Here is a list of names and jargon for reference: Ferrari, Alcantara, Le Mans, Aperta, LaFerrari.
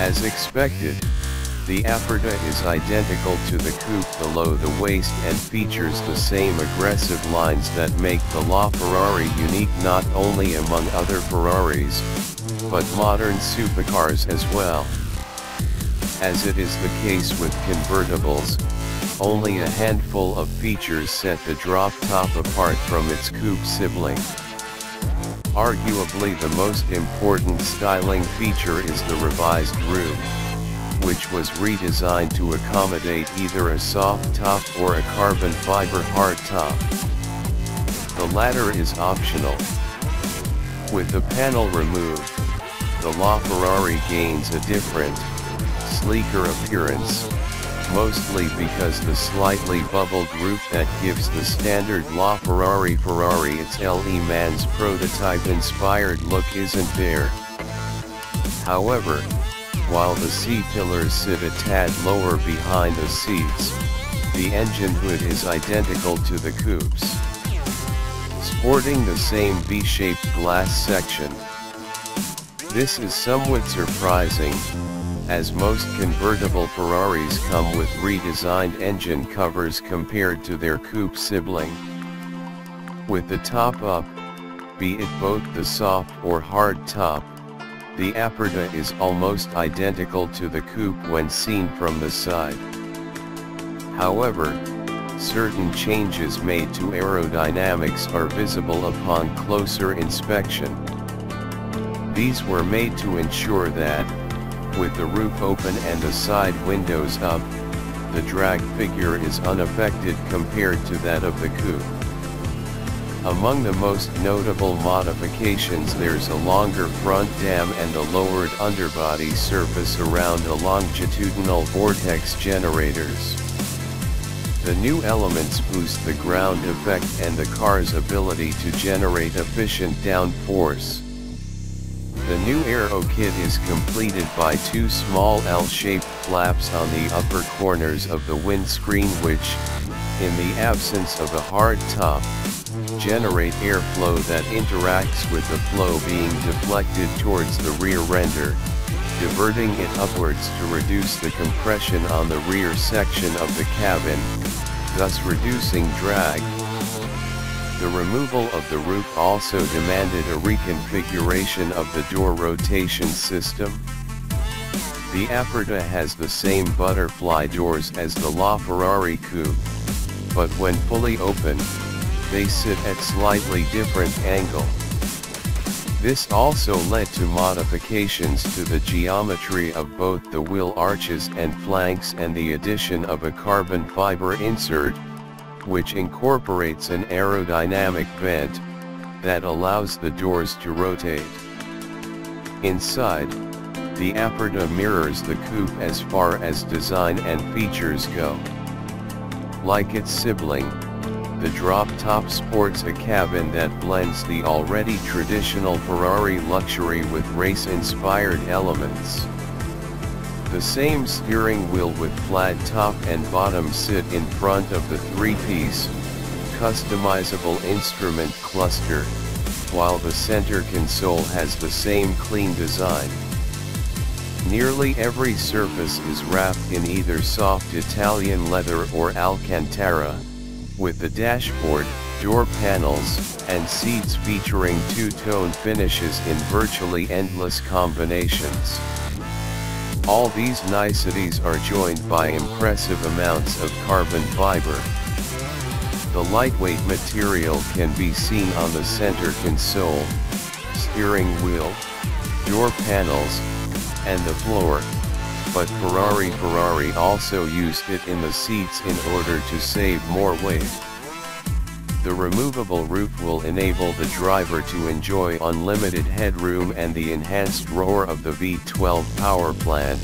As expected, the Aperta is identical to the coupe below the waist and features the same aggressive lines that make the LaFerrari unique not only among other Ferraris, but modern supercars as well. As it is the case with convertibles, only a handful of features set the drop top apart from its coupe sibling. Arguably the most important styling feature is the revised roof, which was redesigned to accommodate either a soft top or a carbon fiber hard top. The latter is optional. With the panel removed, the LaFerrari gains a different, sleeker appearance, mostly because the slightly bubbled roof that gives the standard LaFerrari its Le Mans prototype-inspired look isn't there. However, while the C-pillars sit a tad lower behind the seats, the engine hood is identical to the coupes, sporting the same V-shaped glass section. This is somewhat surprising, as most convertible Ferraris come with redesigned engine covers compared to their coupe sibling. With the top up, be it both the soft or hard top, the Aperta is almost identical to the coupe when seen from the side. However, certain changes made to aerodynamics are visible upon closer inspection. These were made to ensure that, with the roof open and the side windows up, the drag figure is unaffected compared to that of the coupe. Among the most notable modifications, there's a longer front dam and a lowered underbody surface around the longitudinal vortex generators. The new elements boost the ground effect and the car's ability to generate efficient downforce. The new aero kit is completed by two small L-shaped flaps on the upper corners of the windscreen which, in the absence of a hard top, generate airflow that interacts with the flow being deflected towards the rear render, diverting it upwards to reduce the compression on the rear section of the cabin, thus reducing drag. The removal of the roof also demanded a reconfiguration of the door rotation system. The Aperta has the same butterfly doors as the LaFerrari coupe, but when fully open, they sit at slightly different angle. This also led to modifications to the geometry of both the wheel arches and flanks and the addition of a carbon fiber insert, which incorporates an aerodynamic vent that allows the doors to rotate. Inside, the Aperta mirrors the coupe as far as design and features go. Like its sibling, the drop top sports a cabin that blends the already traditional Ferrari luxury with race-inspired elements. The same steering wheel with flat top and bottom sit in front of the three-piece, customizable instrument cluster, while the center console has the same clean design. Nearly every surface is wrapped in either soft Italian leather or Alcantara, with the dashboard, door panels, and seats featuring two-tone finishes in virtually endless combinations. All these niceties are joined by impressive amounts of carbon fiber. The lightweight material can be seen on the center console, steering wheel, door panels, and the floor, but Ferrari also used it in the seats in order to save more weight. The removable roof will enable the driver to enjoy unlimited headroom and the enhanced roar of the V12 power plant.